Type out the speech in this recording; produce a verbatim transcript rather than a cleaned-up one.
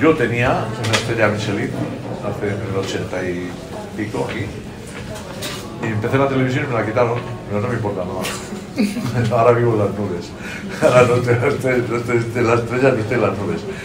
Yo tenía una estrella Michelin hace en el ochenta y pico aquí. Y empecé la televisión y me la quitaron, pero no me importa nada. Ahora vivo en las nubes. Ahora no estoy en las estrellas ni estoy en las nubes.